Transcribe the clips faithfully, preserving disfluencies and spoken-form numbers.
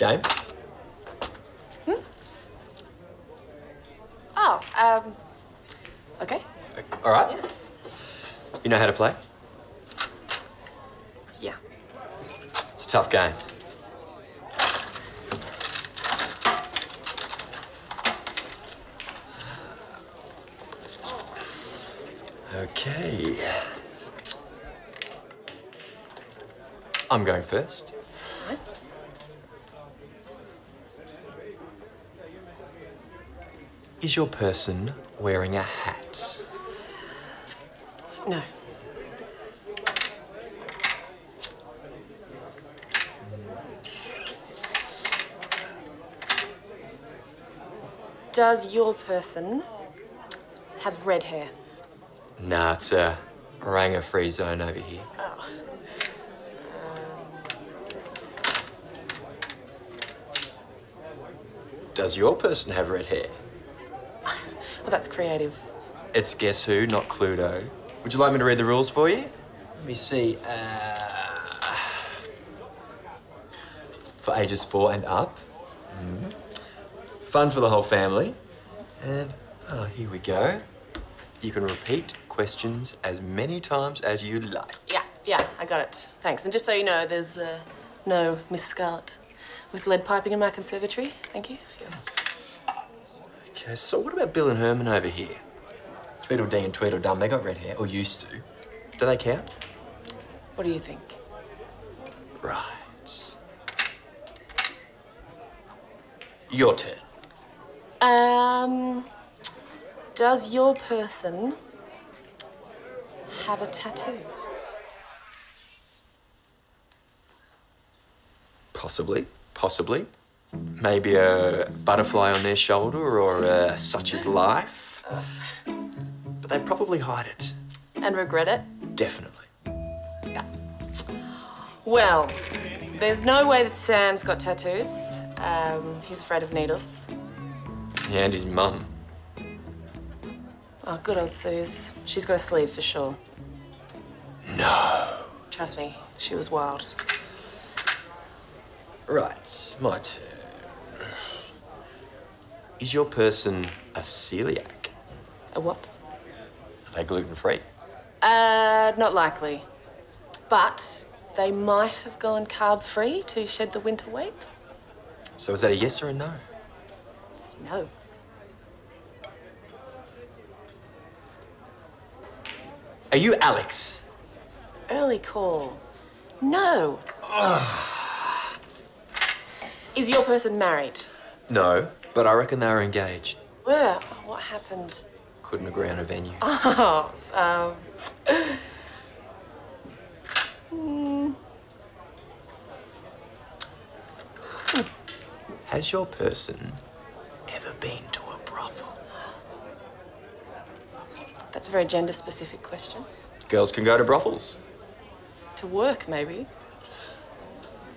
game? Hmm? Oh, um, okay. All right. Yeah. You know how to play? Yeah. It's a tough game. Okay. I'm going first. Right. Is your person wearing a hat? No. Does your person have red hair? Nah, it's a oranga-free zone over here. Oh. Does your person have red hair? Well, that's creative. It's Guess Who, not Cluedo. Would you like me to read the rules for you? Let me see. Uh, for ages four and up. Mm-hmm. Fun for the whole family. And, oh, here we go. You can repeat questions as many times as you like. Yeah, yeah, I got it. Thanks. And just so you know, there's uh, no Miss Scarlet with lead piping in my conservatory. Thank you. Okay, so what about Bill and Herman over here? Tweedledee and Tweedledum, they got red hair, or used to. Do they count? What do you think? Right. Your turn. Um... Does your person have a tattoo? Possibly, possibly. Maybe a butterfly on their shoulder or a such is life. Uh. But they probably hide it. And regret it? Definitely. Yeah. Well, there's no way that Sam's got tattoos. Um, he's afraid of needles. Yeah, and his mum. Oh, good old Suze. She's got a sleeve for sure. No. Trust me, she was wild. Right, my turn. Is your person a celiac? A what? Are they gluten-free? Uh, not likely. But they might have gone carb-free to shed the winter weight. So is that a yes or a no? It's no. Are you Alex? Early call. No. Ugh. Is your person married? No, but I reckon they were engaged. Were? What happened? Couldn't agree on a venue. Oh, um... mm. Has your person ever been to a brothel? That's a very gender-specific question. Girls can go to brothels. To work, maybe.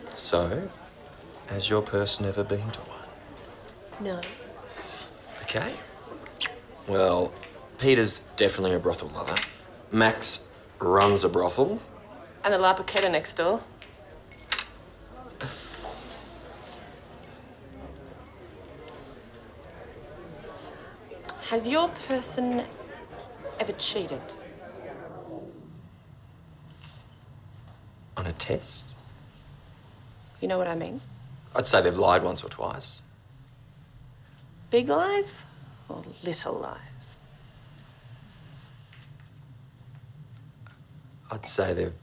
So, has your person ever been to one? No. Okay. Well, Peter's definitely a brothel lover. Max runs a brothel. And the Lapaketta next door. Has your person ever cheated? On a test? You know what I mean? I'd say they've lied once or twice. Big lies or little lies? I'd say they've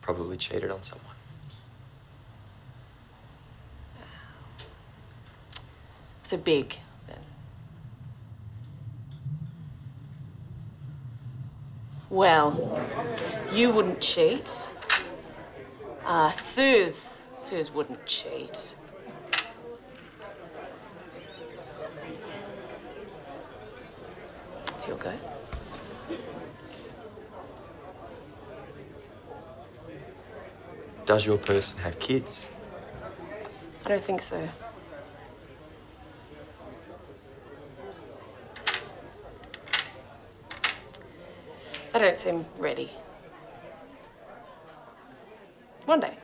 probably cheated on someone. So big. Well, you wouldn't cheat. Uh, Suze, Suze wouldn't cheat. It's your go. Does your person have kids? I don't think so. They don't seem ready. One day.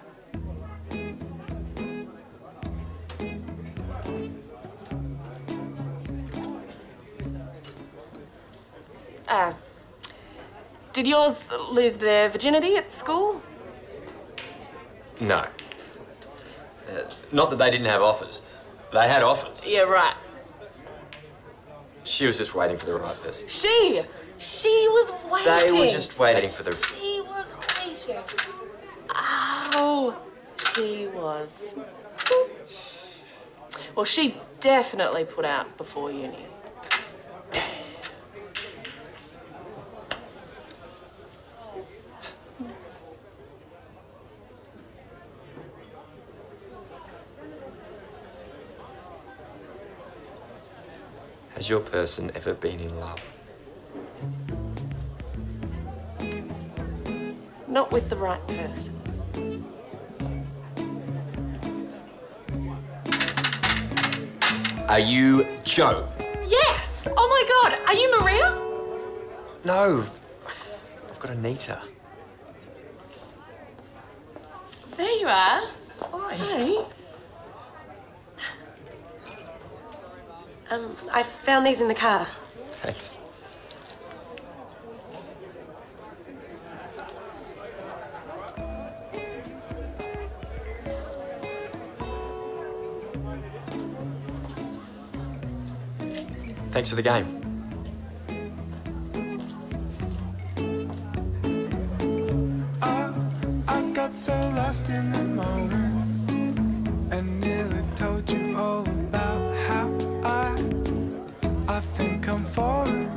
Uh, did yours lose their virginity at school? No. Uh, not that they didn't have offers. They had offers. Yeah, right. She was just waiting for the right person. She? She was waiting. They were just waiting for the... She was waiting. Oh, she was. Well, she definitely put out before uni. Damn. Has your person ever been in love? Not with the right person. Are you Joe? Yes! Oh my God, are you Maria? No, I've got Anita. There you are. Hi. Hi. Um, I found these in the car. Thanks. Thanks for the game. I, I got so lost in the moment and nearly told you all about how I I think I'm falling,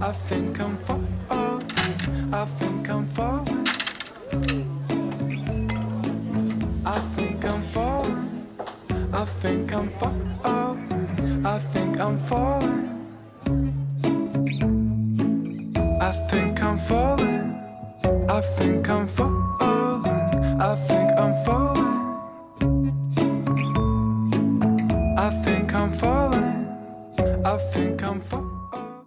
I think I'm falling, I think I'm falling, I think I'm falling, I think I'm falling, I think I'm falling, I think I'm falling, I think I'm falling.